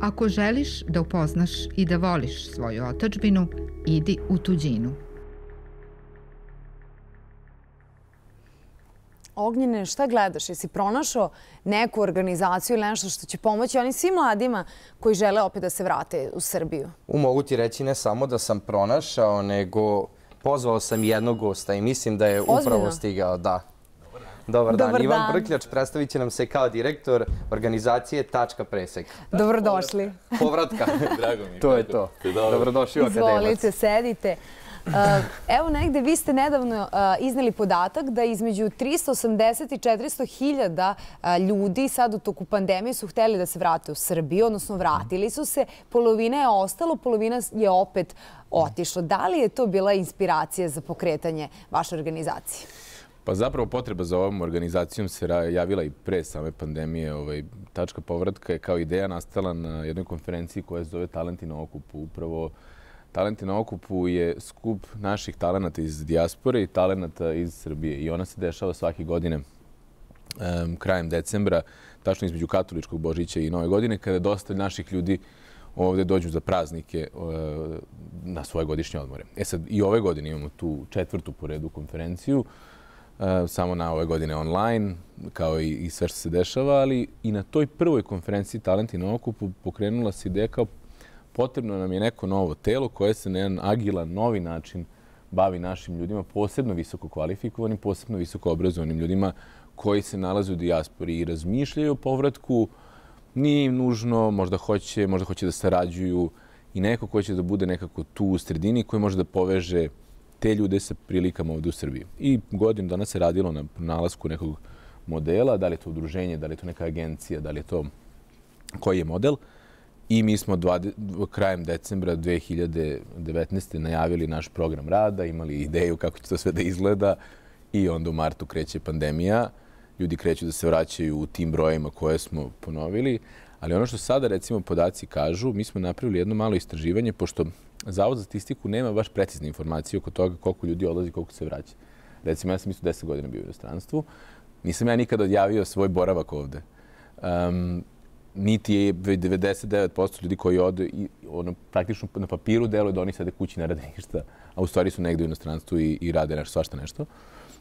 Ako želiš da upoznaš i da voliš svoju otadžbinu, idi u tuđinu. Ognjene, šta gledaš? Jesi pronašao neku organizaciju ili nešto što će pomoći oni svi mladima koji žele opet da se vrate u Srbiju? Mogu ti reći ne samo da sam pronašao, nego pozvao sam jednog gosta i mislim da je upravo stigao. Da. Dobar dan, Ivan Brkljač predstavit će nam se kao direktor organizacije Tačka Povratka. Povratka. To je to. Dobrodošli u Akademac. Izvolite, sedite. Evo negde, vi ste nedavno izneli podatak da između 380 i 400 hiljada ljudi sad u toku pandemije su hteli da se vrate u Srbiju, odnosno vratili su se. Polovina je ostalo, polovina je opet otišla. Da li je to bila inspiracija za pokretanje vaše organizacije? Pa zapravo potreba za ovom organizacijom se javila i pre same pandemije. Tačka povratka je kao ideja nastala na jednoj konferenciji koja se zove Talenti na okupu. Upravo Talenti na okupu je skup naših talenata iz dijaspore i talenata iz Srbije. I ona se dešava svake godine krajem decembra, tačno između Katoličkog Božića i Nove godine, kada dosta naših ljudi ovdje dođu za praznike na svoje godišnje odmore. E sad, i ove godine imamo tu četvrtu po redu konferenciju, samo na ove godine online, kao i sve što se dešava, ali i na toj prvoj konferenciji Talenti na okupu pokrenula se ideja kao potrebno nam je neko novo telo koje se na jedan agilan, novi način bavi našim ljudima, posebno visoko kvalifikovanim, posebno visoko obrazovanim ljudima koji se nalaze u dijaspori i razmišljaju o povratku. Nije im nužno, možda hoće da sarađuju i neko ko će da bude nekako tu u sredini koji može da poveže te ljude sa prilikama ovdje u Srbiji. I godinu danas se radilo na nalasku nekog modela, da li je to udruženje, da li je to neka agencija, da li je to koji je model. I mi smo krajem decembra 2019. najavili naš program rada, imali ideju kako će to sve da izgleda i onda u martu kreće pandemija. Ljudi kreću da se vraćaju u tim brojima koje smo ponovili. Ali ono što sada recimo podaci kažu, mi smo napravili jedno malo istraživanje, pošto Zavod za statistiku nema baš precizne informacije oko toga koliko ljudi odlazi, koliko se vraća. Recimo, ja sam isto 10 godina bio u inostranstvu. Nisam ja nikada odjavio svoj boravak ovde. Niti je 99% ljudi koji ode, praktično na papiru deluje da oni sede kući ne rade ništa, a u stvari su negde u inostranstvu i rade svašta nešto.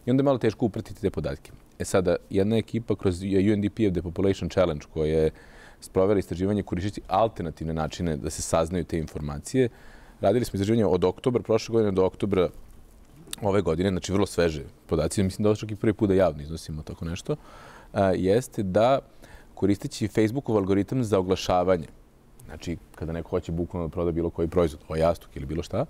I onda je malo teško upratiti te podatke. E sada, jedna ekipa kroz UNDP Depopulation Challenge koja je sprovela istraživanje koristeći alternativne načine da se saznaju te informacije. Radili smo istraživanje od oktobra prošle godine do oktobra ove godine, znači vrlo sveže podaci. Mislim da ovo čak i prvi put da javno iznosimo tako nešto. Jeste da koristeći Facebookov algoritam za oglašavanje, znači kada neko hoće bukvalno da proda bilo koji proizvod, o jastuk ili bilo šta,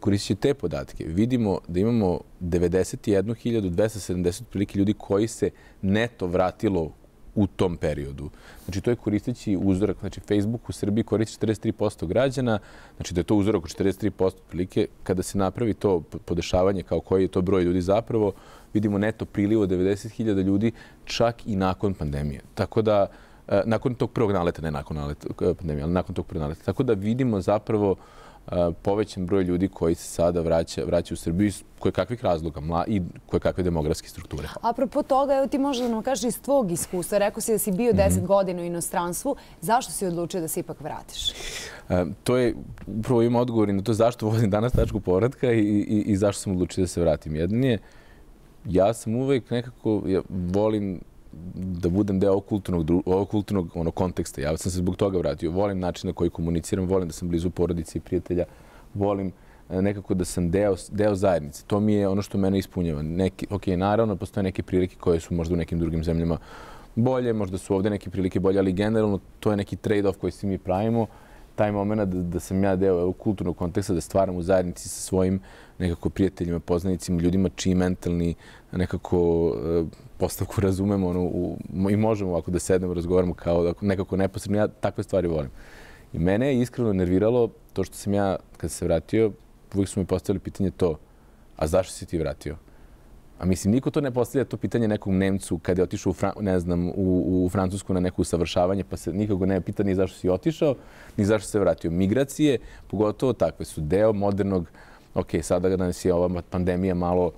koristeći te podatke vidimo da imamo 91.270 prilike ljudi koji se neto vratilo u tom periodu. Znači, to je koristeći uzorak. Znači, Facebook u Srbiji koristi 43% građana, znači da je to uzorak od 43% prilike. Kada se napravi to podešavanje kao koji je to broj ljudi zapravo, vidimo neto priliv od 90.000 ljudi čak i nakon pandemije. Tako da, nakon tog prvog naleta, ne nakon pandemije, ali nakon tog prvog naleta. Tako da vidimo zapravo povećan broj ljudi koji se sada vraća u Srbiju iz kojekakvih razloga i kojekakve demografske strukture. Apropo toga, evo ti možda nam kažeš iz tvog iskustva. Rekao si da si bio 10 godina u inostranstvu. Zašto si odlučio da se ipak vratiš? To je, upravo imam odgovor na to zašto vozim danas Tačku povratka i zašto sam odlučio da se vratim. Jedan je, ja sam uvek nekako, volim da budem deo ovog kulturnog konteksta. Ja sam se zbog toga vratio. Volim način na koji komuniciram, volim da sam blizu porodice i prijatelja, volim nekako da sam deo zajednice. To mi je ono što mene ispunjava. Ok, naravno, postoje neke prilike koje su možda u nekim drugim zemljama bolje, možda su ovdje neke prilike bolje, ali generalno to je neki trade-off koji svi mi pravimo. Taj moment da sam ja deo ovog kulturnog konteksta, da stvaram u zajednici sa svojim nekako prijateljima, poznanicima, ljudima čiji mentalni nekako postavku razumemo i možemo ovako da sednemo, razgovaramo kao nekako neposredno. Ja takve stvari volim. I mene je iskreno nerviralo to što sam ja, kad se vratio, uvijek su mi postavili pitanje to, a zašto si ti vratio? A mislim, niko to ne postavlja to pitanje nekom Nemcu kada je otišao u Francusku na neko usavršavanje, pa se nikoga ne pita ni zašto si otišao, ni zašto se vratio. Migracije, pogotovo takve, su deo modernog, ok, sada danas je ova pandemija malo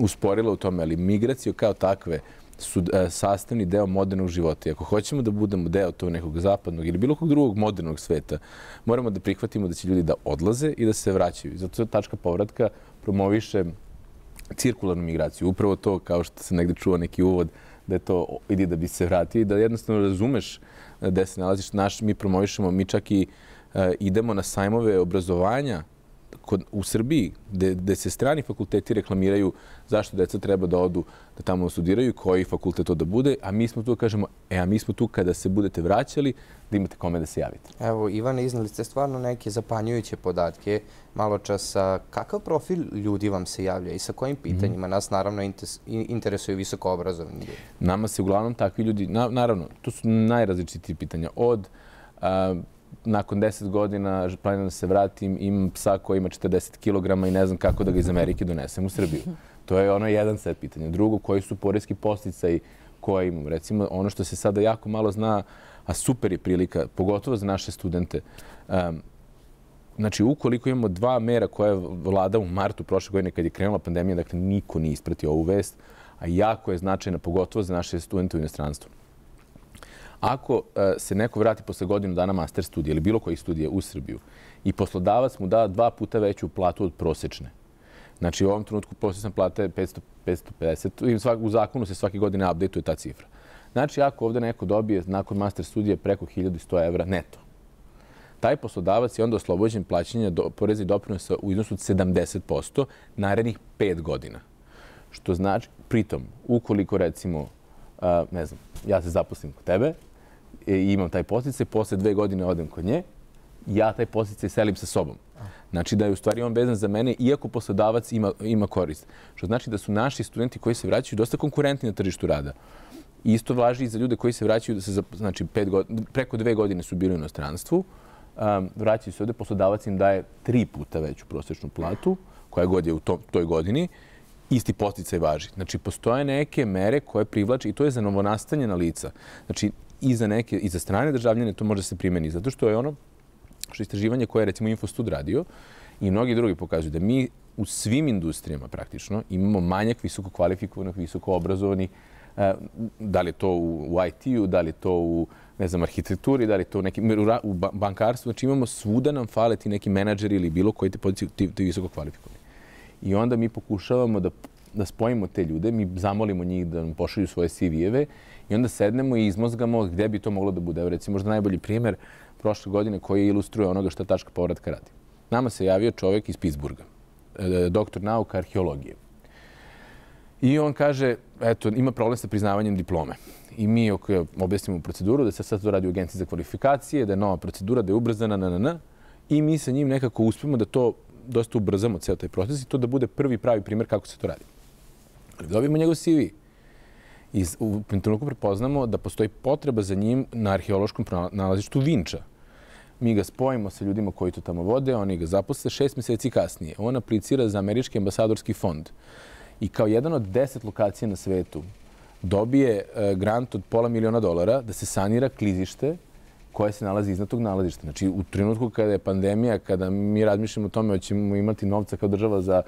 usporila u tome, ali migracije kao takve su sastavni deo modernog života. I ako hoćemo da budemo deo tog nekog zapadnog ili bilo kog drugog modernog sveta, moramo da prihvatimo da će ljudi da odlaze i da se vraćaju. Zato Tačka povratka promoviše cirkularnu migraciju. Upravo to, kao što sam negdje čuo neki uvod, da je to idi da bi se vratio i da jednostavno razumeš gde se nalaziš. Mi promovišemo, mi čak i idemo na sajmove obrazovanja u Srbiji, gde se strani fakulteti reklamiraju zašto deca treba da odu, da tamo studiraju, koji fakultet to da bude, a mi smo tu, kažemo, a mi smo tu kada se budete vraćali, da imate kome da se javite. Evo, Ivana, iznali ste stvarno neke zapanjujuće podatke. Malo časa, kakav profil ljudi vam se javlja i sa kojim pitanjima? Nas, naravno, interesuju visoko obrazovni ljudi. Nama se uglavnom takvi ljudi, naravno, to su najrazličitiji pitanja. Od nakon 10 godina planiram da se vratim, imam psa koji ima 40 kg i ne znam kako da ga iz Amerike donesem u Srbiju. To je ono jedan set pitanja. Drugo, koji su poreski podsticaji koje imam. Recimo, ono što se sada jako malo zna, a super je prilika, pogotovo za naše studente. Znači, ukoliko imamo dva mera koja je vlada u martu prošle godine kad je krenula pandemija, dakle, niko nije ispratio ovu vest, a jako je značajna, pogotovo za naše studente u inostranstvu. Ako se neko vrati posle godinu dana master studija ili bilo kojih studija u Srbiju i poslodavac mu da 2 puta veću platu od prosečne. Znači u ovom trenutku prosječna plata je 550, u zakonu se svake godine updateuje ta cifra. Znači ako ovdje neko dobije nakon master studije preko 1100 € neto, taj poslodavac je onda oslobođen plaćanja poreza i doprinosa u iznosu od 70% narednih 5 godina. Što znači, pritom, ukoliko recimo, ne znam, ja se zaposlim kod tebe, i imam taj podsticaj, posle 2 godine odem kod nje, ja taj podsticaj selim sa sobom. Znači da je u stvari on vezan za mene, iako poslodavac ima korist. Što znači da su naši studenti koji se vraćaju dosta konkurentni na tržištu rada. I isto važi i za ljude koji se vraćaju, znači preko 2 godine su bili u inostranstvu, vraćaju se ovdje, poslodavac im daje 3 puta veću prosječnu platu, koja god je u toj godini, isti podsticaj važi. Znači, postoje neke mere koje privlače i to je za novonastanjena lica. Znači, i za strane državljane to može se primjeni. Zato što je ono što je istraživanje koje je, recimo, Info Stud radio i mnogi drugi pokazuju da mi u svim industrijama praktično imamo manjak visoko kvalifikovanih, visoko obrazovanih, da li je to u IT-u, da li je to u, ne znam, arhitekturi, da li je to u bankarstvu. Znači, imamo svuda nam fale ti neki menadžeri ili bilo koji te poziciju ti visoko kvalifikovani. I onda mi pokušavamo da spojimo te ljude, mi zamolimo njih da nam pošalju svoje CV-eve i onda sednemo i izmozgamo gdje bi to moglo da bude. Evo, recimo, možda najbolji primjer prošle godine koji ilustruje onoga što Tačka povratka radi. Nama se javio čovjek iz Pittsburgha, doktor nauka arheologije. I on kaže, eto, ima problem sa priznavanjem diplome. I mi objasnimo proceduru da se sad to radi u Agenciji za kvalifikacije, da je nova procedura, da je ubrzana, i mi sa njim nekako uspijemo da to dosta ubrzamo ceo taj proces i to da bude prvi pravi primjer kako se to radi. Ali dobijemo njegov CV. I u trenutku prepoznamo da postoji potreba za njim na arheološkom nalazištu Vinča. Mi ga spojimo sa ljudima koji to tamo vode, oni ga zaposle 6 mjeseci kasnije. On aplicira za Američki ambasadorski fond. I kao jedan od 10 lokacija na svetu dobije grant od $500.000 da se sanira klizište koje se nalazi iznad tog nalazišta. Znači, u trenutku kada je pandemija, kada mi razmišljamo o tome hoćemo imati novca kao država za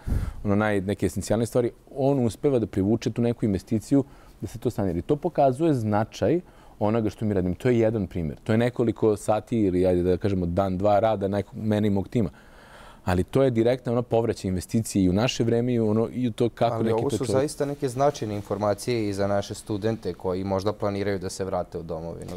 neke esencijalne stvari, on uspeva da privuče tu neku investiciju da se to sanira. To pokazuje značaj onoga što mi radimo. To je jedan primjer. To je nekoliko sati ili, da kažemo, dan, dva rada mene i mog tima. Ali to je direktno povraćaj investicije i u naše vreme i u to kako neki to čovjek. Ali ovo su zaista neke značajne informacije i za naše studente koji možda planiraju da se vrate u domovinu.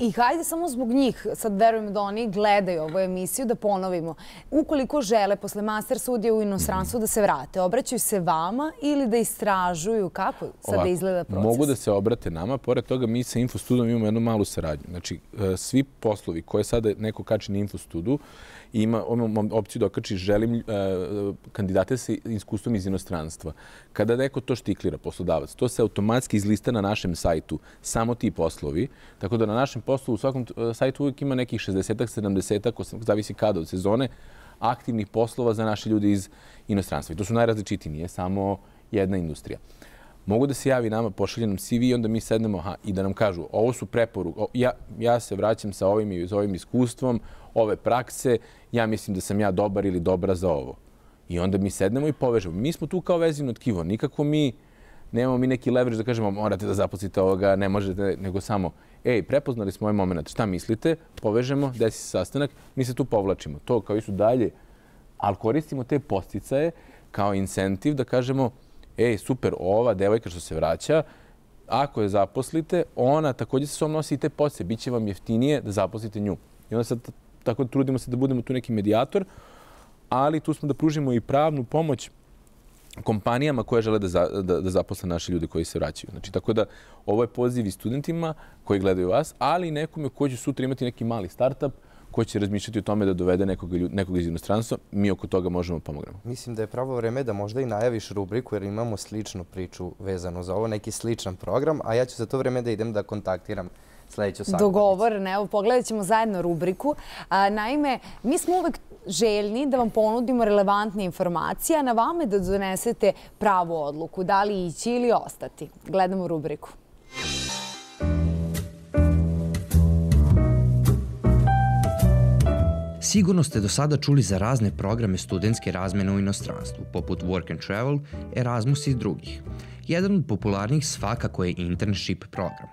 I hajde samo zbog njih, sad verujem da oni gledaju ovu emisiju, da ponovimo. Ukoliko žele posle master studija u inostranstvu da se vrate, obraćaju se vama ili da istražuju kako sada izgleda proces? Mogu da se obrate nama, pored toga mi sa Info Studom imamo jednu malu saradnju. Znači, svi poslovi koje sada neko kači na Info Studu i imam opciju da okači želim kandidate sa iskustvom iz inostranstva. Kada neko to štiklira, poslodavac, to se automatski izlista na našem sajtu, samo ti poslovi, tako da na našem poslu u svakom sajtu uvijek ima nekih 60-ak, 70-ak, zavisi kada od sezone, aktivnih poslova za naše ljudi iz inostranstva. I to su najrazličitiji, nije samo jedna industrija. Mogu da se javi nama, pošalje nam CV i onda mi sednemo i da nam kažu ovo su preporuke, ja se vraćam sa ovim i ovim iskustvom, ove prakse, ja mislim da sam ja dobar ili dobra za ovo. I onda mi sednemo i povežemo. Mi smo tu kao vezivno tkivo, nikako mi nemamo mi neki leverage da kažemo morate da zaposlite ovoga, ne možete, nego samo ej, prepoznali smo ovaj moment, šta mislite, povežemo, desi se sastanak, mi se tu povlačimo. To kao i su dalje, ali koristimo te podsticaje kao incentiv da kažemo ej, super, ova devojka što se vraća, ako je zaposlite, ona također se s ovom nosi i te podstice, bit će vam jeftinije da zaposlite nju. I onda sad tako trudimo se da budemo tu neki medijator, ali tu smo da pružimo i pravnu pomoć kompanijama koje žele da zaposle naše ljude koji se vraćaju. Znači, tako da ovo je poziv i studentima koji gledaju vas, ali i nekome koji će sutra imati neki mali start-up koji će razmišljati o tome da dovede nekog iz inostranstva, mi oko toga možemo pomognemo. Mislim da je pravo vreme da možda i najaviš rubriku jer imamo sličnu priču vezanu za ovo, neki sličan program, a ja ću za to vreme da idem da kontaktiram sljedeću sagovornicu. Dogovoreno, evo pogledat ćemo zajedno rubriku. Naime, mi smo uvek željni da vam ponudimo relevantne informacije, a na vama je da donesete pravu odluku, da li ići ili ostati. Gledamo rubriku. Sigurno ste do sada čuli za razne programe studentske razmene u inostranstvu, poput Work and Travel, Erasmus i drugih. Jedan od popularnijih svakako je internship program.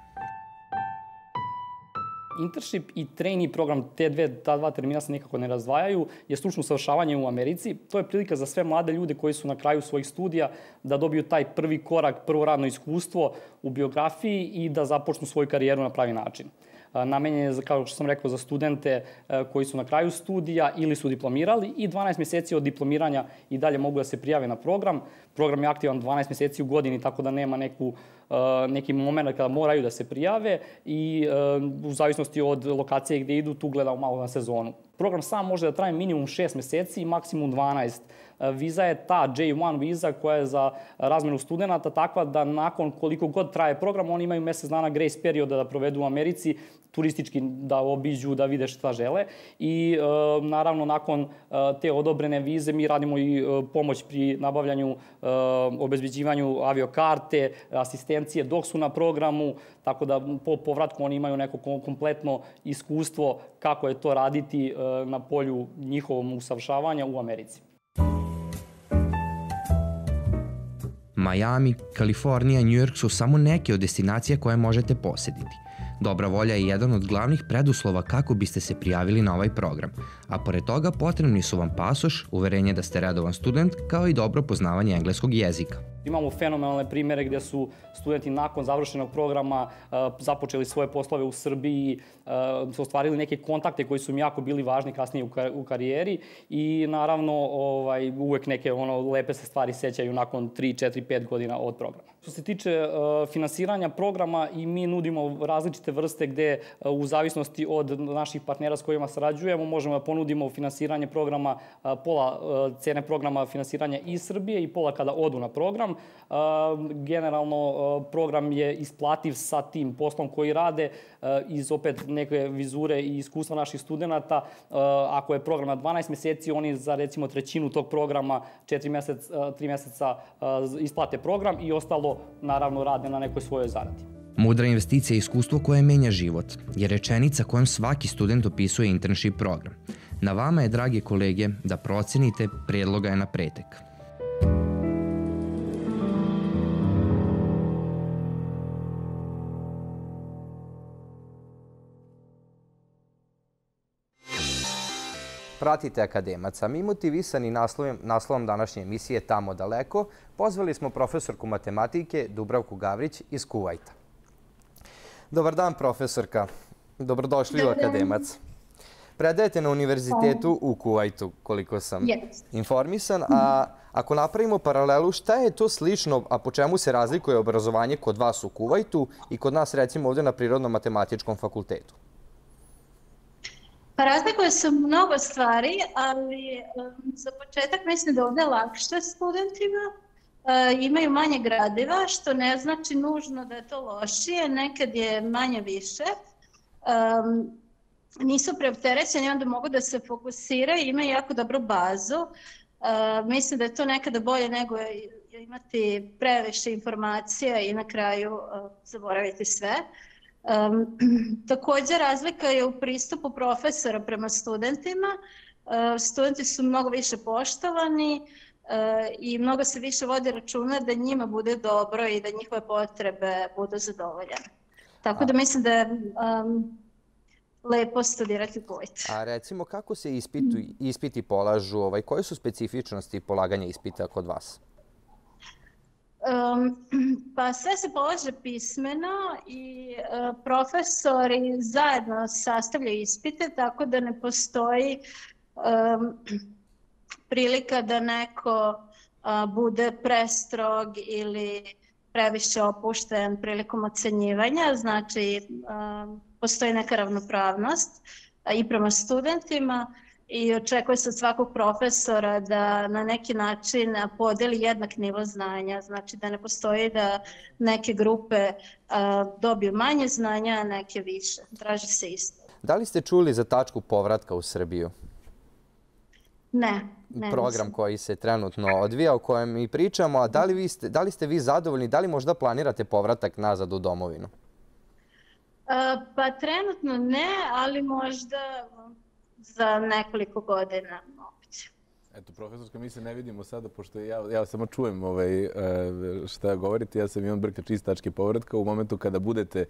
Internship i trainee program, ta dva termina se nekako ne razdvajaju, je stručno usavršavanje u Americi. To je prilika za sve mlade ljude koji su na kraju svojih studija da dobiju taj prvi korak, prvo radno iskustvo u biografiji i da započnu svoju karijeru na pravi način. Namenjen je, kao što sam rekao, za studente koji su na kraju studija ili su diplomirali i 12 mjeseci od diplomiranja i dalje mogu da se prijave na program. Program je aktivan 12 mjeseci u godini, tako da nema neki moment kada moraju da se prijave i u zavisnosti od lokacije gdje idu, tu gledamo malo na sezonu. Program sam može da traje minimum 6 mjeseci i maksimum 12. Viza je ta J1 viza koja je za razmenu studenta takva da nakon koliko god traje program oni imaju mjesec dana grace perioda da provedu u Americi, turistički da obiđu, da vide šta žele i naravno nakon te odobrene vize mi radimo i pomoć pri nabavljanju, obezbeđivanju aviokarte, asistencije dok su na programu, tako da po povratku oni imaju neko kompletno iskustvo kako je to raditi na polju njihovom usavršavanja u Americi. Miami, Kalifornija i New York su samo neke od destinacija koje možete posjetiti. Dobra volja je jedan od glavnih preduslova kako biste se prijavili na ovaj program, a pored toga potrebni su vam pasoš, uverenje da ste redovan student, kao i dobro poznavanje engleskog jezika. Imamo fenomenalne primjere gdje su studenti nakon završenog programa započeli svoje poslove u Srbiji, ostvarili neke kontakte koji su im jako bili važni kasnije u karijeri i naravno uvek neke lepe se stvari sjećaju nakon 3, 4, 5 godina od programa. Što se tiče finansiranja programa i mi nudimo različite vrste gdje u zavisnosti od naših partnera s kojima sarađujemo možemo da ponudimo finansiranje programa, pola cene programa finansiranja iz Srbije i pola kada odu na program. Generalno program je isplativ sa tim poslom koji rade iz opet neke vizure i iskustva naših studenta. Ako je program na 12 mjeseci, oni za recimo trećinu tog programa, 3 mjeseca isplate program i ostalo naravno rade na nekoj svojoj zaradi. Mudra investicija je iskustvo koje menja život, je rečenica kojom svaki student opisuje internship program. Na vama je, dragi kolege, da procenite, predloga je na pretek. Pratite akademaca. Mi motivisani naslovom današnje emisije Tamo daleko pozvali smo profesorku matematike Dubravku Gavrić iz Kuvajta. Dobar dan profesorka. Dobrodošli u akademac. Predajete na univerzitetu u Kuvajtu, koliko sam informisan. A ako napravimo paralelu, šta je to slično, a po čemu se razlikuje obrazovanje kod vas u Kuvajtu i kod nas recimo ovdje na Prirodno-matematičkom fakultetu? Pa razlikuje se mnogo stvari, ali za početak mislim da ovdje lakše studentima. Imaju manje gradiva, što ne znači nužno da je to lošije, nekad je manje više. Nisu preopterećeni, onda mogu da se fokusiraju, imaju jako dobru bazu. Mislim da je to nekada bolje nego imati previše informacija i na kraju zaboraviti sve. Također razlika je u pristupu profesora prema studentima. Studenti su mnogo više poštovani i mnogo se više vodi računa da njima bude dobro i da njihove potrebe budu zadovoljene. Tako da mislim da je lepo studirati u Vojti. A recimo kako se ispiti polažu, koje su specifičnosti polaganja ispita kod vas? Pa sve se polaže pismeno i profesori zajedno sastavljaju ispite, tako da ne postoji prilika da neko bude prestrog ili previše opušten prilikom ocenjivanja. Znači, postoji neka ravnopravnost i prema studentima i očekuje se od svakog profesora da na neki način podeli jednak nivo znanja. Znači da ne postoji da neke grupe dobiju manje znanja, a neke više. Traži se isto. Da li ste čuli za tačku povratka u Srbiju? Ne. Program koji se trenutno odvija, o kojem mi pričamo. A da li ste vi zadovoljni, da li možda planirate povratak nazad u domovinu? Pa trenutno ne, ali možda za nekoliko godina moguće. Eto, profesorska, mi se ne vidimo sada, pošto ja samo čujem šta govorite. Ja sam Ivan Brkljač iz Tačke povratka. U momentu kada budete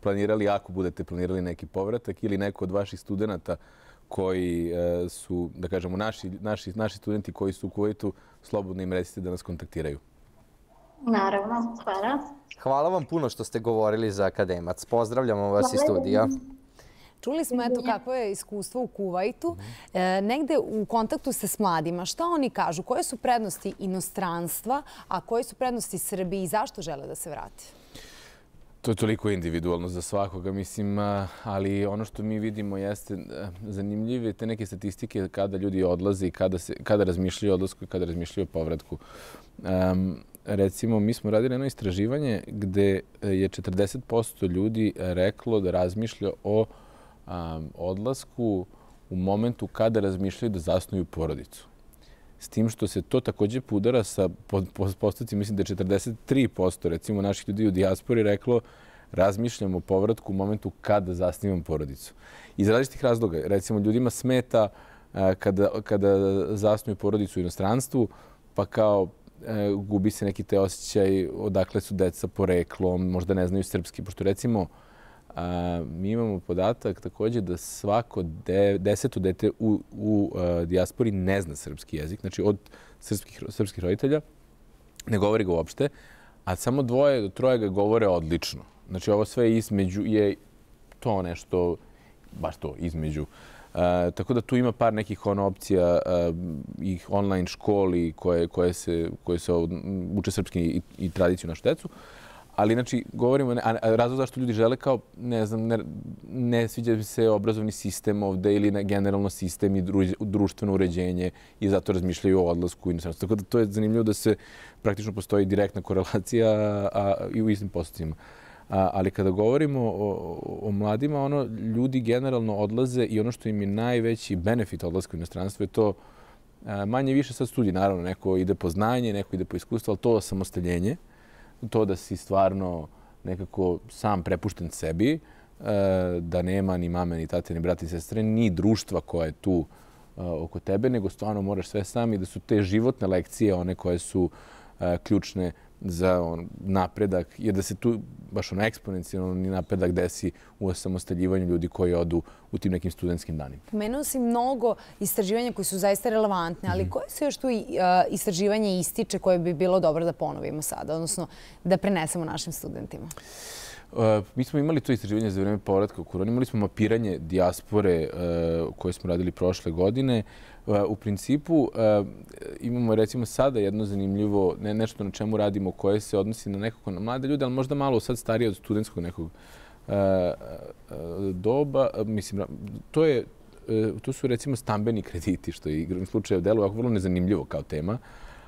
planirali, ako budete planirali neki povratak ili neko od vaših studenta koji su, da kažemo, naši studenti koji su u Kuvajtu, slobodno im recite da nas kontaktiraju. Naravno, hvala. Hvala vam puno što ste govorili za Akademac. Pozdravljamo vas iz studija. Čuli smo eto kako je iskustvo u Kuvajtu. Negde u kontaktu ste s mladima. Šta oni kažu? Koje su prednosti inostranstva, a koje su prednosti Srbije i zašto žele da se vrati? To je toliko individualno za svakoga, mislim, ali ono što mi vidimo jeste zanimljive te neke statistike kada ljudi odlaze i kada razmišljaju o odlasku i kada razmišljaju o povratku. Recimo, mi smo radili jedno istraživanje gde je 40% ljudi reklo da razmišlja o odlasku u momentu kada razmišljaju da zasnuju porodicu. S tim što se to također podara sa postocima, mislim da je 43% recimo naših ljudi u dijaspori reklo razmišljam o povratku u momentu kada zasnivam porodicu. Iz različitih razloga, recimo ljudima smeta kada zasnuju porodicu u inostranstvu, pa kao gubi se neki te osjećaj odakle su deca poreklom, možda ne znaju srpski, pošto recimo mi imamo podatak također da svako 10. dete u dijaspori ne zna srpski jezik, znači od srpskih roditelja, ne govori ga uopšte, a samo 2 do 3 ga govore odlično. Znači ovo sve između je to nešto, baš to, između. Tako da tu ima par nekih opcija i online školi koje se uče srpski i tradiciju našu decu. Ali, znači, govorimo, razlog zašto ljudi žele kao, ne znam, ne sviđa se obrazovni sistem ovde ili generalno sistem i društveno uređenje i zato razmišljaju o odlasku u inostranstvo. Tako da to je zanimljivo da se praktično postoji direktna korelacija i u istim postocima. Ali kada govorimo o mladima, ono, ljudi generalno odlaze i ono što im je najveći benefit odlaska u inostranstvo je to manje više sad studij. Naravno, neko ide po znanje, neko ide po iskustvo, ali to osamostaljenje, to da si stvarno nekako sam prepušten sebi, da nema ni mame, ni tate, ni brata, ni sestre, ni društva koja je tu oko tebe, nego stvarno moraš sve sam i da su te životne lekcije one koje su ključne za napredak, jer da se tu baš ono eksponencijalni napredak desi u osamostaljivanju ljudi koji odu u tim nekim studentskim danima. Pomenuo si mnogo istraživanja koji su zaista relevantne, ali koje se još tu istraživanje ističe koje bi bilo dobro da ponovimo sada, odnosno da prenesemo našim studentima? Mi smo imali to istraživanje za vrijeme povratka u koroni, imali smo mapiranje dijaspore koje smo radili prošle godine. U principu imamo recimo sada jedno zanimljivo, nešto na čemu radimo koje se odnosi na nekako na mlade ljude, ali možda malo sad starije od studentskog nekog doba. Mislim, to je tu su recimo stambeni krediti, što je igrom slučaja deluje vrlo nezanimljivo kao tema,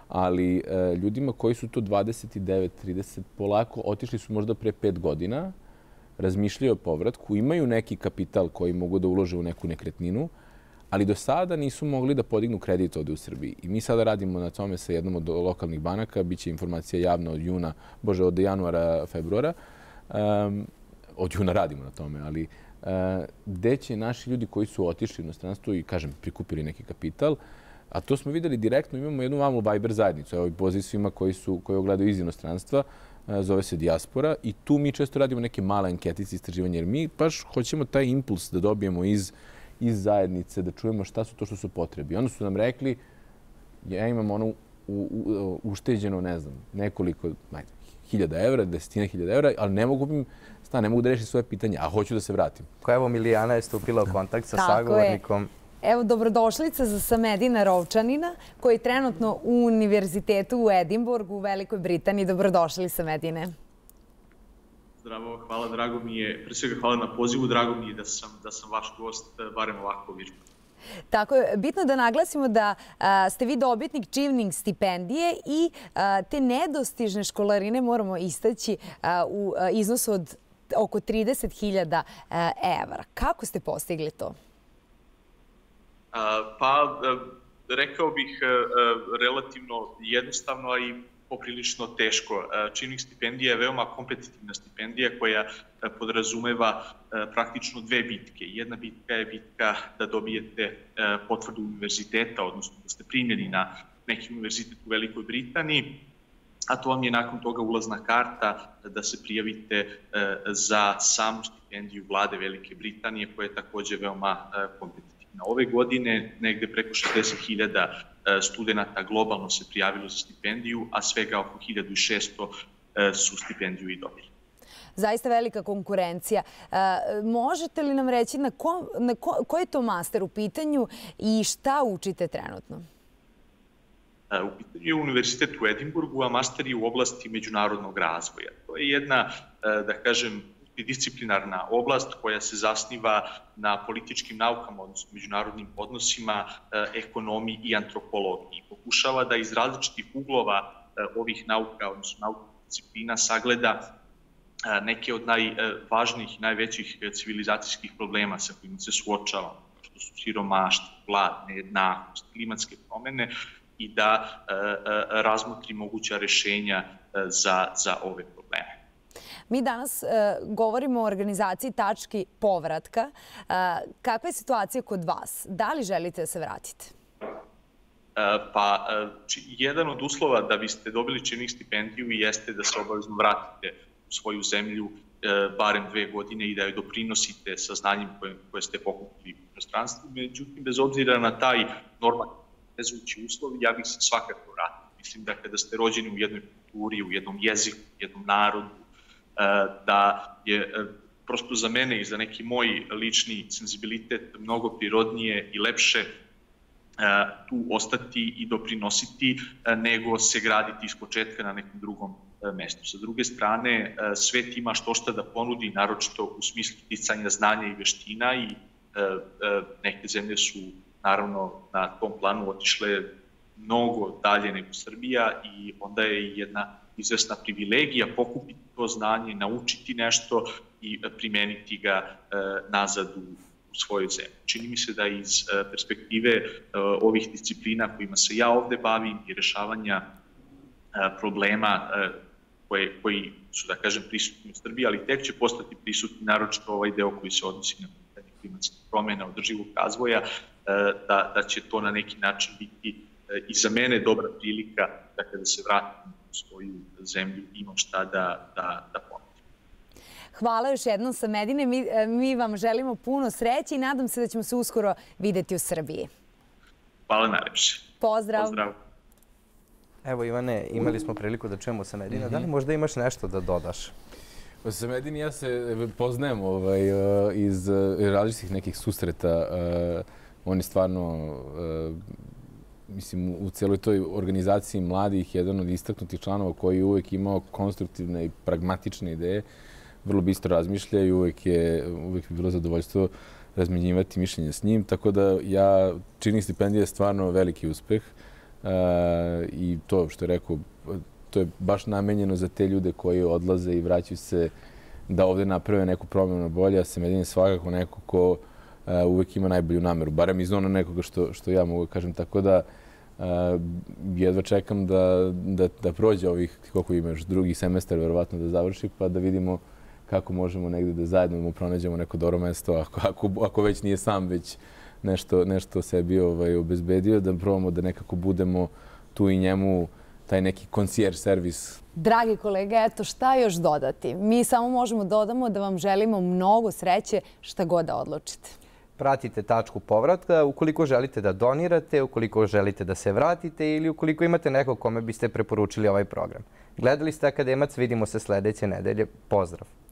ali ljudima koji su to 29, 30 polako otišli su možda pre 5 godina, razmišljaju o povratku, imaju neki kapital koji mogu da ulože u neku nekretninu, ali do sada nisu mogli da podignu kredit ovde u Srbiji. I mi sada radimo na tome sa jednom od lokalnih banaka, bit će informacija javna od januara, februara. Od juna radimo na tome, ali gde će naši ljudi koji su otišli u inostranstvo i, kažem, prikupili neki kapital, a to smo videli direktno, imamo jednu malu Viber zajednicu, evo i poziv svima koji ogledaju iz inostranstva, zove se Dijaspora, i tu mi često radimo neke male anketice istraživanja, jer mi baš hoćemo taj impuls da dobijemo iz zajednice, da čujemo šta su to što su potrebi. Onda su nam rekli, ja imam ono ušteđeno, ne znam, nekoliko, najde, 1000 evra, 10.000 evra, ali ne mogu im stan, ne mogu da rešim svoje pitanje, a hoću da se vratim. Evo, Milijana je stupila u kontakt sa sagovornikom. Evo, dobrodošlica za Samedina Rovčanina, koji je trenutno u Univerzitetu u Edinburgu u Velikoj Britaniji. Dobrodošli, Samedine. Zdravo, hvala, drago mi je. Pre svega hvala na pozivu, drago mi je da sam vaš gost, barem ovako virtualno. Tako je. Bitno da naglasimo da ste vi dobitnik Chevening stipendije i te nedostižne školarine moramo istaći u iznosu od oko 30.000 evra. Kako ste postigli to? Pa, rekao bih relativno jednostavno, a i poprilično teško. Chevening stipendija je veoma kompetitivna stipendija koja podrazumeva praktično dve bitke. Jedna bitka je bitka da dobijete potvrdu univerziteta, odnosno da ste primljeni na neki univerzitet u Velikoj Britaniji, a to vam je nakon toga ulazna karta da se prijavite za samu stipendiju vlade Velike Britanije, koja je također veoma kompetitivna. Ove godine negde preko 60.000 studenta globalno se prijavilo za stipendiju, a svega oko 1.600 su stipendiju i dobili. Zaista velika konkurencija. Možete li nam reći na koji je to master u pitanju i šta učite trenutno? U pitanju je Univerzitet u Edinburgu, a master je u oblasti međunarodnog razvoja. To je jedna, da kažem, disciplinarna oblast koja se zasniva na političkim naukama, odnosno međunarodnim odnosima, ekonomiji i antropologiji. Pokušava da iz različitih uglova ovih nauka, odnosno nauka disciplina, sagleda neke od najvažnijih i najvećih civilizacijskih problema sa kojima se suočavamo, što su siromaštvo, glad, nejednakost, klimatske promene, i da razmotri moguća rešenja za ove probleme. Mi danas govorimo o organizaciji Tački povratka. Kakva je situacija kod vas? Da li želite da se vratite? Pa, jedan od uslova da biste dobili Chevening stipendiju jeste da se obavezno vratite u svoju zemlju barem 2 godine i da joj doprinosite sa znanjem koje ste pokupili u inostranstvu. Međutim, bez obzira na taj normalni vezujući uslov, ja bih se svakako vratio. Mislim da kada ste rođeni u jednoj kulturi, u jednom jeziku, u jednom narodu, da je prosto za mene i za neki moj lični senzibilitet mnogo prirodnije i lepše tu ostati i doprinositi nego se graditi iz početka na nekom drugom mestu. Sa druge strane, svet ima što šta da ponudi, naročito u smislu sticanja znanja i veština, i neke zemlje su naravno na tom planu otišle mnogo dalje nego Srbija, i onda je jedna izvesna privilegija pokupiti to znanje, naučiti nešto i primeniti ga nazad u svojoj zemlji. Čini mi se da iz perspektive ovih disciplina kojima se ja ovde bavim i rešavanja problema koji su, da kažem, prisutni u Srbiji, ali tek će postati prisutni, naročito ovaj deo koji se odnosi na pitanje klimatskih promjena, održivog razvoja, da će to na neki način biti i za mene dobra prilika da kada se vratim u svoju zemlju imam šta da pomoći. Hvala još jednom, Samedine. Mi vam želimo puno sreće i nadam se da ćemo se uskoro videti u Srbiji. Hvala najlepše. Pozdrav. Evo, Ivane, imali smo priliku da čujemo Samedina. Da li možda imaš nešto da dodaš? Samedini, ja se poznajem iz različitih nekih susreta. On je stvarno... Mislim, u celoj toj organizaciji mladih je jedan od istaknutih članova koji je uvek imao konstruktivne i pragmatične ideje, vrlo bistro razmišlja i uvek je bilo zadovoljstvo razminjivati mišljenje s njim. Tako da ja činim stipendije je stvarno veliki uspeh i to što je rekao, to je baš namenjeno za te ljude koji odlaze i vraćaju se da ovdje naprave neku promjenu bolje, a Samedin je svakako neko ko uvijek ima najbolju nameru, barem iz ono nekoga što ja mogu kažem. Tako da jedva čekam da prođe ovih, koliko ima još, drugi semestar, verovatno da završi, pa da vidimo kako možemo negdje da zajedno mu pronađemo neko dobro mesto, ako već nije sam, već nešto sebi obezbedio, da probamo da nekako budemo tu i njemu taj neki koncijer servis. Dragi kolege, eto šta još dodati? Mi samo možemo dodamo da vam želimo mnogo sreće šta god da odlučite. Pratite Tačku povratka ukoliko želite da donirate, ukoliko želite da se vratite ili ukoliko imate nekog kome biste preporučili ovaj program. Gledali ste Akademac, vidimo se sljedeće nedelje. Pozdrav!